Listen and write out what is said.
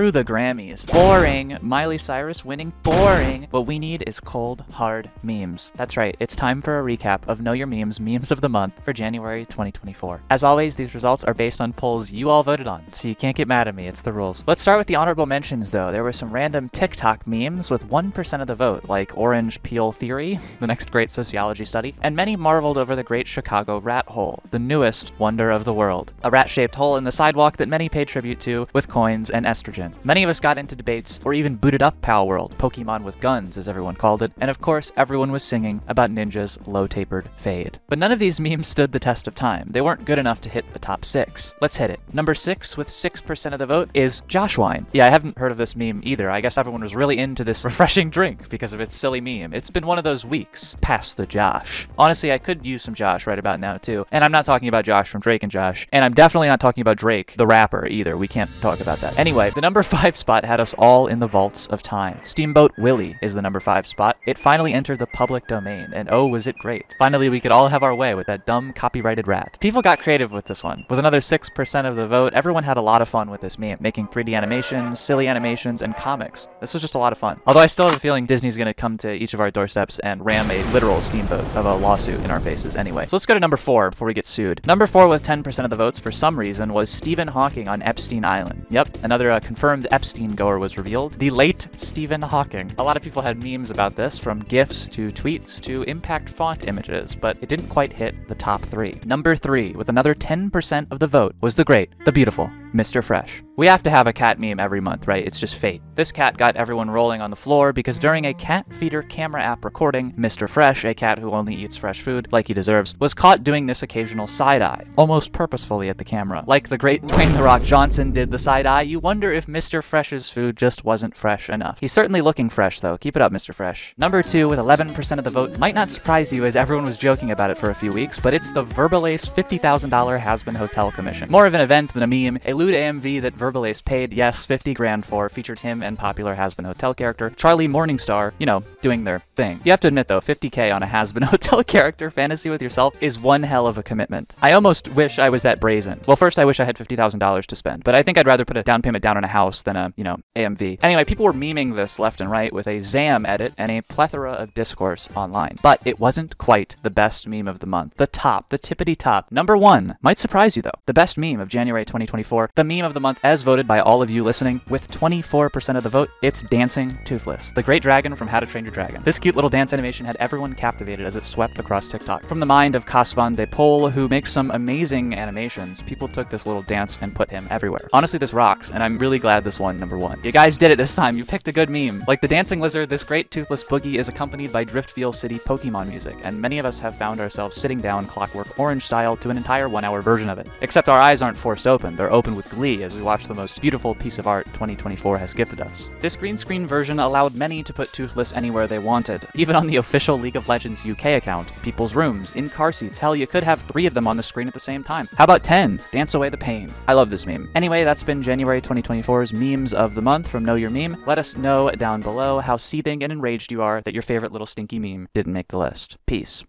Screw the Grammys. Boring. Miley Cyrus winning. Boring. What we need is cold, hard memes. That's right. It's time for a recap of Know Your Memes, Memes of the Month for January 2024. As always, these results are based on polls you all voted on, so you can't get mad at me. It's the rules. Let's start with the honorable mentions, though. There were some random TikTok memes with 1% of the vote, like Orange Peel Theory, the next great sociology study, and many marveled over the Great Chicago Rat Hole, the newest wonder of the world. A rat-shaped hole in the sidewalk that many paid tribute to with coins and estrogen. Many of us got into debates or even booted up Pal World, Pokemon with guns as everyone called it, and of course everyone was singing about Ninja's low tapered fade. But none of these memes stood the test of time. They weren't good enough to hit the top 6. Let's hit it. Number 6 with 6% of the vote is Josh Wine. Yeah, I haven't heard of this meme either. I guess everyone was really into this refreshing drink because of its silly meme. It's been one of those weeks. Pass the Josh. Honestly, I could use some Josh right about now too. And I'm not talking about Josh from Drake and Josh, and I'm definitely not talking about Drake the rapper either. We can't talk about that. Anyway, the number 5 spot had us all in the vaults of time. Steamboat Willie is the number 5 spot. It finally entered the public domain, and oh was it great. Finally, we could all have our way with that dumb copyrighted rat. People got creative with this one. With another 6% of the vote, everyone had a lot of fun with this meme, making 3D animations, silly animations, and comics. This was just a lot of fun. Although I still have a feeling Disney's gonna come to each of our doorsteps and ram a literal steamboat of a lawsuit in our faces anyway. So let's go to number 4 before we get sued. Number 4 with 10% of the votes for some reason was Stephen Hawking on Epstein Island. Yep, another confirmed Epstein goer was revealed. The late Stephen Hawking. A lot of people had memes about this, from GIFs to tweets to impact font images, but it didn't quite hit the top 3. Number 3, with another 10% of the vote, was the great, the beautiful, Mr. Fresh. We have to have a cat meme every month, right? It's just fate. This cat got everyone rolling on the floor because during a cat feeder camera app recording, Mr. Fresh, a cat who only eats fresh food like he deserves, was caught doing this occasional side eye, almost purposefully at the camera. Like the great Dwayne the Rock Johnson did the side eye, you wonder if Mr. Fresh's food just wasn't fresh enough. He's certainly looking fresh though. Keep it up, Mr. Fresh. Number 2 with 11% of the vote might not surprise you as everyone was joking about it for a few weeks, but it's the Verbalase $50,000 Hazbin Hotel commission. More of an event than a meme. A lewd AMV that Verbalase paid, yes, 50 grand for, featured him and popular Hazbin Hotel character, Charlie Morningstar, you know, doing their thing. You have to admit though, 50K on a Hazbin Hotel character fantasy with yourself is one hell of a commitment. I almost wish I was that brazen. Well, first I wish I had $50,000 to spend, but I think I'd rather put a down payment down on a house than a, you know, AMV. Anyway, people were memeing this left and right with a ZAM edit and a plethora of discourse online, but it wasn't quite the best meme of the month. The top, the tippity top. Number 1 might surprise you though. The best meme of January 2024. The meme of the month as voted by all of you listening with 24% of the vote, it's Dancing Toothless, the great dragon from How to Train Your Dragon. This cute little dance animation had everyone captivated as it swept across TikTok. From the mind of Kasvan de Pol, who makes some amazing animations, people took this little dance and put him everywhere. Honestly, this rocks, and I'm really glad this won number 1. You guys did it this time. You picked a good meme. Like the dancing lizard, this great toothless boogie is accompanied by Driftfield City Pokemon music, and many of us have found ourselves sitting down Clockwork Orange style to an entire 1-hour version of it. Except our eyes aren't forced open. They're open with glee as we watch the most beautiful piece of art 2024 has gifted us. This green screen version allowed many to put Toothless anywhere they wanted, even on the official League of Legends UK account, people's rooms, in car seats, hell, you could have 3 of them on the screen at the same time. How about 10? Dance away the pain. I love this meme. Anyway, that's been January 2024's Memes of the Month from Know Your Meme. Let us know down below how seething and enraged you are that your favorite little stinky meme didn't make the list. Peace.